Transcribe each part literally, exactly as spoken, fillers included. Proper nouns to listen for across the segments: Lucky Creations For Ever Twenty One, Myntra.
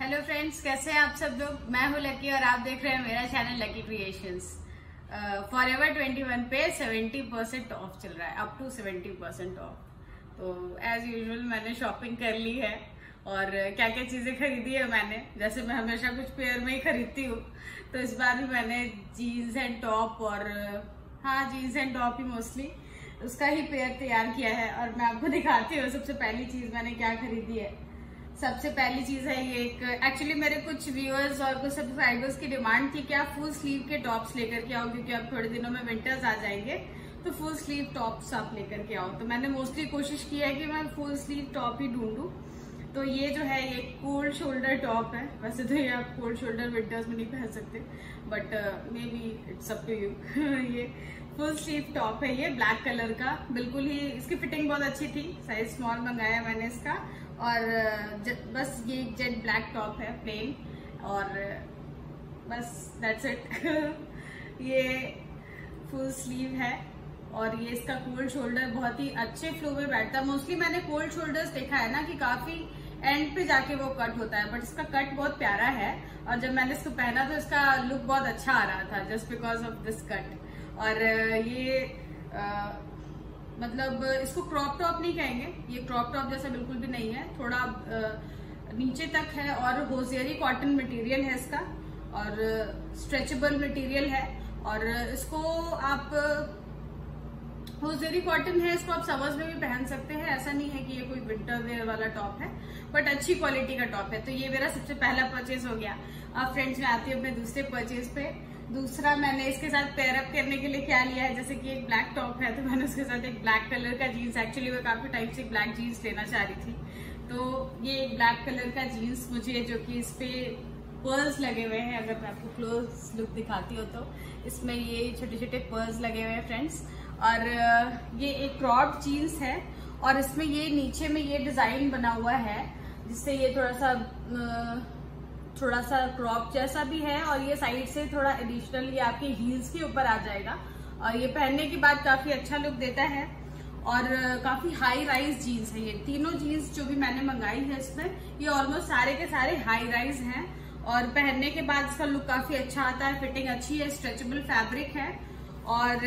Hello friends, कैसे हैं आप सब लोग। मैं हूँ लकी और आप देख रहे हैं मेरा channel lucky creations. For ever twenty one पे सेवेंटी परसेंट ऑफ चल रहा है, up to seventy percent off. तो एज यूजुअल मैंने शॉपिंग कर ली है और क्या क्या चीज़ें खरीदी है मैंने, जैसे मैं हमेशा कुछ पेयर में ही खरीदती हूँ, तो इस बार भी मैंने जीन्स एंड टॉप और हाँ जीन्स एंड टॉप ही मोस्टली उसका ही पेयर तैयार किया है। और मैं आपको दिखाती हूँ सबसे पहली चीज़ मैंने क्या खरीदी है। सबसे पहली चीज़ है ये, एक एक्चुअली मेरे कुछ व्यूअर्स और कुछ सब्सक्राइबर्स की डिमांड थी कि आप फुल स्लीव के टॉप्स लेकर के आओ, क्योंकि अब थोड़े दिनों में विंटर्स आ जाएंगे तो फुल स्लीव टॉप्स आप लेकर के आओ। तो मैंने मोस्टली कोशिश की है कि मैं फुल स्लीव टॉप ही ढूंढूं। तो ये जो है ये कोल्ड शोल्डर टॉप है। वैसे तो ये आप कोल्ड शोल्डर विंटर्स में नहीं पहन सकते, but may be it's up to you. ये फुल स्लीव टॉप है, ये ब्लैक कलर का, बिल्कुल ही इसकी फिटिंग बहुत अच्छी थी। साइज स्मॉल मंगाया मैंने इसका, और ज, बस ये जेट ब्लैक टॉप है प्लेन, और बस दैट्स इट। ये फुल स्लीव है और ये इसका कोल्ड शोल्डर बहुत ही अच्छे फ्लो में बैठता है। मोस्टली मैंने कोल्ड शोल्डर्स देखा है ना कि काफी एंड पे जाके वो कट होता है, बट इसका कट बहुत प्यारा है। और जब मैंने इसको पहना तो इसका लुक बहुत अच्छा आ रहा था, just because of this cut. और ये आ, मतलब इसको क्रॉप टॉप नहीं कहेंगे, ये क्रॉप टॉप जैसा बिल्कुल भी नहीं है, थोड़ा आ, नीचे तक है और होसियरी कॉटन मटेरियल है इसका, और स्ट्रेचेबल मटेरियल है। और इसको आप होसियरी कॉटन है, इसको आप समर्स में भी पहन सकते हैं। ऐसा नहीं है कि ये कोई विंटर वेयर वाला टॉप है, बट अच्छी क्वालिटी का टॉप है। तो ये मेरा सबसे पहला परचेज हो गया। अब फ्रेंड्स मैं आती हूँ अपने दूसरे परचेज पे। दूसरा मैंने इसके साथ पेयरअप करने के लिए क्या लिया है, जैसे कि एक ब्लैक टॉप है तो मैंने उसके साथ एक ब्लैक कलर का जीन्स, एक्चुअली मैं काफी टाइम से ब्लैक जीन्स लेना चाह रही थी, तो ये एक ब्लैक कलर का जीन्स मुझे, जो कि इस पे पर्ल्स लगे हुए हैं। अगर मैं आपको क्लोज लुक दिखाती हो तो इसमें ये छोटे छोटे पर्ल्स लगे हुए हैं फ्रेंड्स। और ये एक क्रॉप जीन्स है और इसमें ये नीचे में ये डिजाइन बना हुआ है, जिससे ये थोड़ा सा थोड़ा सा क्रॉप जैसा भी है, और ये साइड से थोड़ा एडिशनल ये आपके हील्स के ऊपर आ जाएगा। और ये पहनने के बाद काफी अच्छा लुक देता है और काफी हाई राइज जीन्स है। ये तीनों जीन्स जो भी मैंने मंगाई है इसमें ये ऑलमोस्ट सारे के सारे हाई राइज हैं, और पहनने के बाद इसका लुक काफी अच्छा आता है। फिटिंग अच्छी है, स्ट्रेचेबल फैब्रिक है, और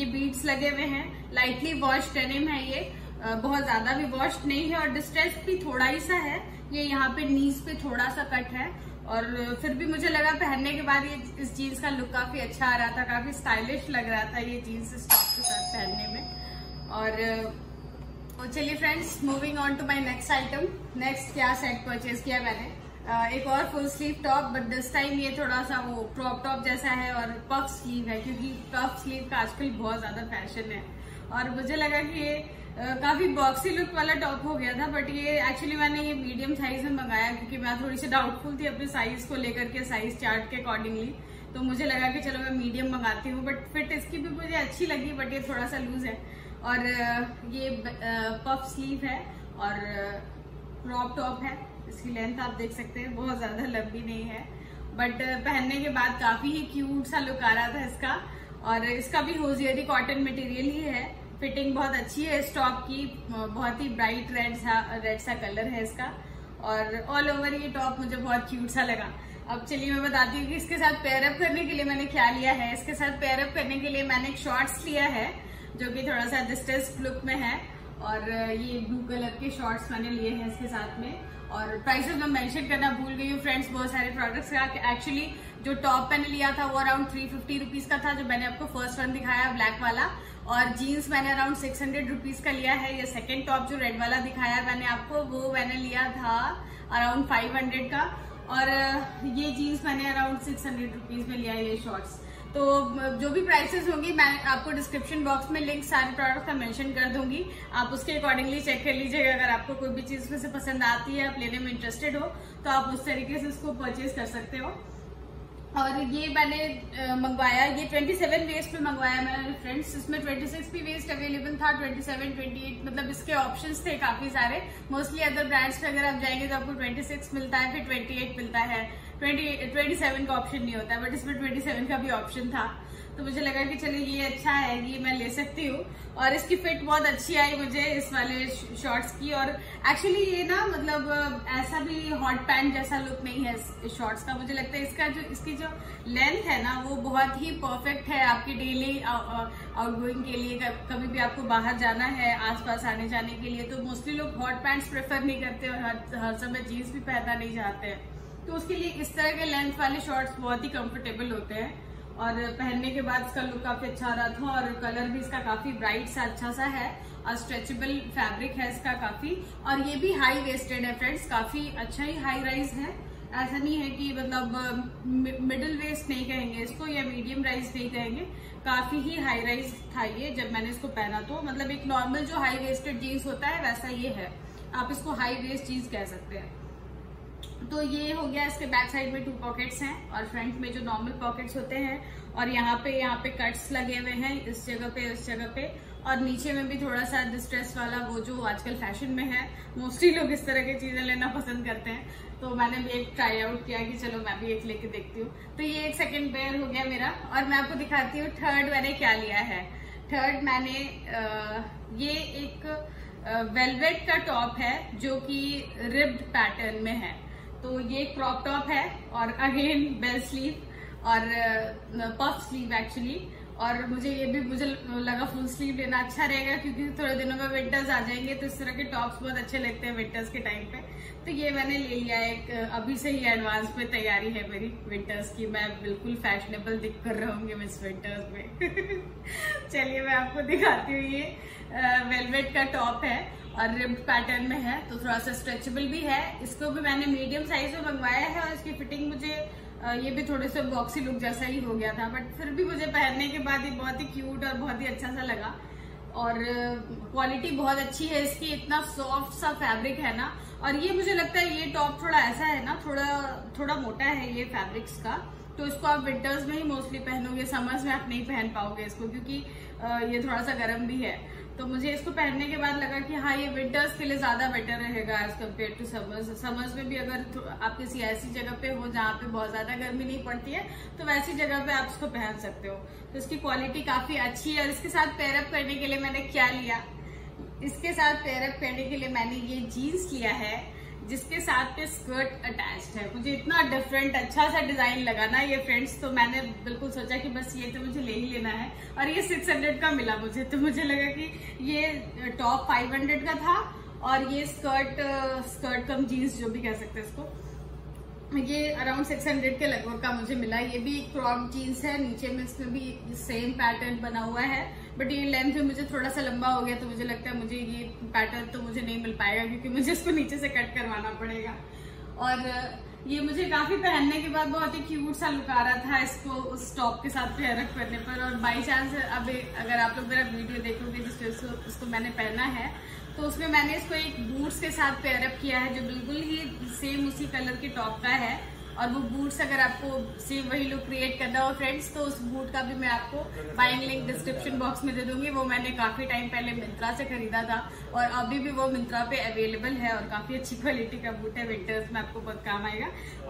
ये बीड्स लगे हुए हैं। लाइटली वॉश डेनिम है, ये बहुत ज्यादा भी वॉश नहीं है और डिस्ट्रेस भी थोड़ा ही सा है। ये यहाँ पे नीज पे थोड़ा सा कट है, और फिर भी मुझे लगा पहनने के बाद ये इस जीन्स का लुक काफी अच्छा आ रहा था, काफी स्टाइलिश लग रहा था ये जीन्स इस टॉप के साथ पहनने में। और चलिए friends, moving on to my next item. Next क्या सेट परचेज किया मैंने, एक और full sleeve top, but this time ये थोड़ा सा वो क्रॉप टॉप जैसा है और पफ स्लीव है, क्योंकि पफ स्लीव का आजकल बहुत ज्यादा फैशन है। और मुझे लगा कि ये Uh, काफी बॉक्सी लुक वाला टॉप हो गया था, बट ये एक्चुअली मैंने ये मीडियम साइज में मंगाया, क्योंकि मैं थोड़ी सी डाउटफुल थी अपने साइज को लेकर के, साइज चार्ट के अकॉर्डिंगली। तो मुझे लगा कि चलो मैं मीडियम मंगाती हूँ, बट फिट इसकी भी मुझे अच्छी लगी, बट ये थोड़ा सा लूज है। और ये पफ स्लीव है और क्रॉप टॉप है, इसकी लेंथ आप देख सकते हैं बहुत ज्यादा लंबी नहीं है, बट पहनने के बाद काफी ही क्यूट सा लुक आ रहा था इसका। और इसका भी होसियरी कॉटन मटेरियल ही है, फिटिंग बहुत अच्छी है इस टॉप की, बहुत ही ब्राइट रेड सा रेड सा कलर है इसका। और ऑल ओवर ये टॉप मुझे बहुत क्यूट सा लगा। अब चलिए मैं बताती हूँ कि इसके साथ पेयरअप करने के लिए मैंने क्या लिया है। इसके साथ पेयरअप करने के लिए मैंने एक शॉर्ट्स लिया है, जो कि थोड़ा सा डिस्टेंस लुक में है, और ये ब्लू कलर के शॉर्ट्स मैंने लिए हैं इसके साथ में। और प्राइसेस मैं मेंशन करना भूल गई हूँ फ्रेंड्स, बहुत सारे प्रोडक्ट्स का। एक्चुअली जो टॉप मैंने लिया था वो अराउंड थ्री फिफ्टी रुपीज का था, जो मैंने आपको फर्स्ट वन दिखाया ब्लैक वाला। और जीन्स मैंने अराउंड सिक्स हंड्रेड रुपीज का लिया है। ये सेकंड टॉप जो रेड वाला दिखाया मैंने आपको, वो मैंने लिया था अराउंड फाइव हंड्रेड का, और ये जीन्स मैंने अराउंड सिक्स हंड्रेड रुपीज में लिया है ये शॉर्ट्स। तो जो भी प्राइसेस होंगी मैं आपको डिस्क्रिप्शन बॉक्स में लिंक सारे प्रोडक्ट्स का मेंशन कर दूंगी, आप उसके अकॉर्डिंगली चेक कर लीजिएगा। अगर आपको कोई भी चीज में से पसंद आती है, आप लेने में इंटरेस्टेड हो, तो आप उस तरीके से इसको परचेज कर सकते हो। और ये मैंने मंगवाया, ये सत्ताईस वेस्ट में मंगवाया मैंने फ्रेंड्स। इसमें छब्बीस भी वेस्ट अवेलेबल था, सत्ताईस, अट्ठाईस, मतलब इसके ऑप्शंस थे काफी सारे। मोस्टली अदर ब्रांड्स पे अगर आप जाएंगे तो आपको छब्बीस मिलता है, फिर अट्ठाईस मिलता है, ट्वेंटी सेवन का ऑप्शन नहीं होता, बट इसमें सत्ताईस का भी ऑप्शन था। तो मुझे लगा कि चलिए ये अच्छा है, ये मैं ले सकती हूँ। और इसकी फिट बहुत अच्छी आई मुझे इस वाले शॉर्ट्स की। और एक्चुअली ये ना मतलब ऐसा भी हॉट पैंट जैसा लुक नहीं है इस शॉर्ट्स का। मुझे लगता है इसका जो इसकी जो लेंथ है ना वो बहुत ही परफेक्ट है आपकी डेली आउटगोइंग के लिए। कभी भी आपको बाहर जाना है, आसपास आने जाने के लिए, तो मोस्टली लोग हॉट पैंट्स प्रेफर नहीं करते और हर हर समय जीन्स भी पहनना नहीं चाहते हैं, तो उसके लिए इस तरह के लेंथ वाले शॉर्ट्स बहुत ही कंफर्टेबल होते हैं। और पहनने के बाद इसका लुक काफी अच्छा रहा था और कलर भी इसका काफी ब्राइट सा अच्छा सा है और स्ट्रेचेबल फैब्रिक है इसका काफी। और ये भी हाई वेस्टेड है फ्रेंड्स, काफी अच्छा ही हाई राइज है। ऐसा नहीं है कि मतलब मिडिल वेस्ट नहीं कहेंगे इसको या मीडियम राइज नहीं कहेंगे, काफी ही हाई राइज था ये जब मैंने इसको पहना, तो मतलब एक नॉर्मल जो हाई वेस्टेड जीन्स होता है वैसा ये है, आप इसको हाई वेस्ट जीन्स कह सकते हैं। तो ये हो गया। इसके बैक साइड में टू पॉकेट्स हैं और फ्रंट में जो नॉर्मल पॉकेट्स होते हैं, और यहाँ पे यहाँ पे कट्स लगे हुए हैं इस जगह पे उस जगह पे, और नीचे में भी थोड़ा सा डिस्ट्रेस वाला वो जो आजकल फैशन में है, मोस्टली लोग इस तरह की चीजें लेना पसंद करते हैं। तो मैंने भी एक ट्राई आउट किया कि चलो मैं भी एक लेके देखती हूँ। तो ये एक सेकेंड पेयर हो गया मेरा। और मैं आपको दिखाती हूँ थर्ड मैंने क्या लिया है। थर्ड मैंने ये एक वेलवेट का टॉप है जो कि रिब्ड पैटर्न में है, तो ये क्रॉप टॉप है और अगेन बेल स्लीव और पफ स्लीव एक्चुअली। और मुझे ये भी मुझे लगा फुल स्लीव लेना अच्छा रहेगा क्योंकि थोड़े दिनों में विंटर्स आ जाएंगे, तो इस तरह के टॉप्स बहुत अच्छे लगते हैं विंटर्स के टाइम पे। तो ये मैंने ले लिया एक, अभी से ही एडवांस में तैयारी है मेरी विंटर्स की, मैं बिल्कुल फैशनेबल दिख कर रहूंगी मिस विंटर्स में। चलिए मैं आपको दिखाती हूँ। ये वेलवेट का टॉप है और रिब्ड पैटर्न में है, तो थोड़ा सा स्ट्रेचेबल भी है। इसको भी मैंने मीडियम साइज में मंगवाया है और इसकी फिटिंग मुझे ये भी थोड़े से बॉक्सी लुक जैसा ही हो गया था, बट फिर भी मुझे पहनने के बाद ये बहुत ही क्यूट और बहुत ही अच्छा सा लगा। और क्वालिटी बहुत अच्छी है इसकी, इतना सॉफ्ट सा फैब्रिक है ना। और ये मुझे लगता है ये टॉप थोड़ा ऐसा है ना, थोड़ा थोड़ा मोटा है ये फैब्रिक्स का, तो इसको आप विंटर्स में ही मोस्टली पहनोगे, समर्स में आप नहीं पहन पाओगे इसको क्योंकि ये थोड़ा सा गर्म भी है। तो मुझे इसको पहनने के बाद लगा कि हाँ ये विंटर्स के लिए ज्यादा बेटर रहेगा as compare to summers. Summers में भी अगर आप किसी ऐसी जगह पे हो जहाँ पे बहुत ज्यादा गर्मी नहीं पड़ती है, तो वैसी जगह पे आप इसको पहन सकते हो। तो इसकी क्वालिटी काफी अच्छी है। और इसके साथ पेयरअप करने के लिए मैंने क्या लिया, इसके साथ पेयरअप करने के लिए मैंने ये जीन्स लिया है जिसके साथ पे स्कर्ट अटैच्ड है। मुझे इतना डिफरेंट अच्छा सा डिजाइन लगा ना ये फ्रेंड्स, तो मैंने बिल्कुल सोचा कि बस ये तो मुझे ले ही लेना है। और ये छह सौ का मिला मुझे, तो मुझे लगा कि ये टॉप पाँच सौ का था और ये स्कर्ट स्कर्ट कम जीन्स जो भी कह सकते हैं इसको, ये अराउंड छह सौ के लगभग का मुझे मिला। ये भी क्रॉप जीन्स है, नीचे में इसमें भी सेम पैटर्न बना हुआ है, बट ये लेंथ में मुझे थोड़ा सा लंबा हो गया, तो मुझे लगता है मुझे ये पैटर्न तो मुझे नहीं मिल पाएगा क्योंकि मुझे इसको नीचे से कट करवाना पड़ेगा। और ये मुझे काफी पहनने के बाद बहुत ही क्यूट सा लुक आ रहा था इसको उस टॉप के साथ पेयरअप करने पर। और बाई चांस अब अगर आप लोग मेरा वीडियो देखोगे जिसमें इसको, इसको मैंने पहना है, तो उसमें मैंने इसको एक बूट्स के साथ पेयरअप किया है जो बिल्कुल ही सेम उसी कलर के टॉप का है। और वो बूट्स अगर आपको सेम वही लुक क्रिएट करना हो फ्रेंड्स, तो उस बूट का भी मैं आपको बाइंग लिंक डिस्क्रिप्शन बॉक्स में दे दूंगी। वो मैंने काफी टाइम पहले मिंत्रा से खरीदा था और अभी भी वो मिंत्रा पे अवेलेबल है और काफी अच्छी क्वालिटी का बूट है, विंटर्स में आपको बहुत काम आएगा।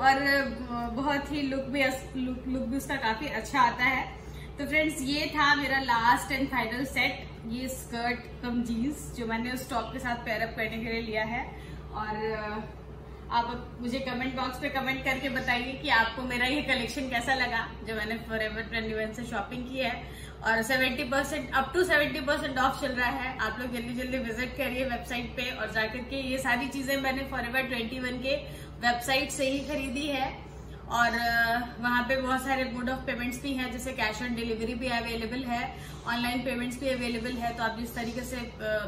और बहुत ही लुक भी लुक, लुक भी उसका काफी अच्छा आता है। तो फ्रेंड्स ये था मेरा लास्ट एंड फाइनल सेट, ये स्कर्ट कम जीन्स जो मैंने उस टॉप के साथ पेयरअप करने के लिए लिया है। और आप मुझे कमेंट बॉक्स पे कमेंट करके बताइए कि आपको मेरा ये कलेक्शन कैसा लगा जो मैंने फॉर एवर ट्वेंटी वन से शॉपिंग की है। और सत्तर परसेंट अप टू सत्तर परसेंट ऑफ चल रहा है। आप लोग जल्दी जल्दी विजिट करिए वेबसाइट पे और जाकर के ये सारी चीजें मैंने फॉर एवर ट्वेंटी वन के वेबसाइट से ही खरीदी है। और वहाँ पे बहुत सारे मोड ऑफ पेमेंट्स भी हैं, जैसे कैश ऑन डिलीवरी भी अवेलेबल है, ऑनलाइन पेमेंट्स भी अवेलेबल है, तो आप जिस तरीके से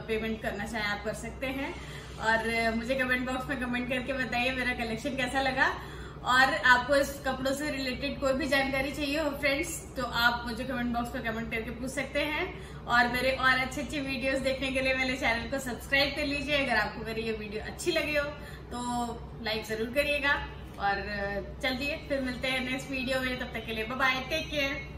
पेमेंट करना चाहें आप कर सकते हैं। और मुझे कमेंट बॉक्स में कमेंट करके बताइए मेरा कलेक्शन कैसा लगा। और आपको इस कपड़ों से रिलेटेड कोई भी जानकारी चाहिए हो फ्रेंड्स, तो आप मुझे कमेंट बॉक्स में कमेंट करके पूछ सकते हैं। और मेरे और अच्छे अच्छे वीडियोस देखने के लिए मेरे चैनल को सब्सक्राइब कर लीजिए। अगर आपको मेरी ये वीडियो अच्छी लगी हो तो लाइक जरूर करिएगा। और चलिए फिर मिलते हैं नेक्स्ट वीडियो में, तब तक के लिए बाय बाय, टेक केयर।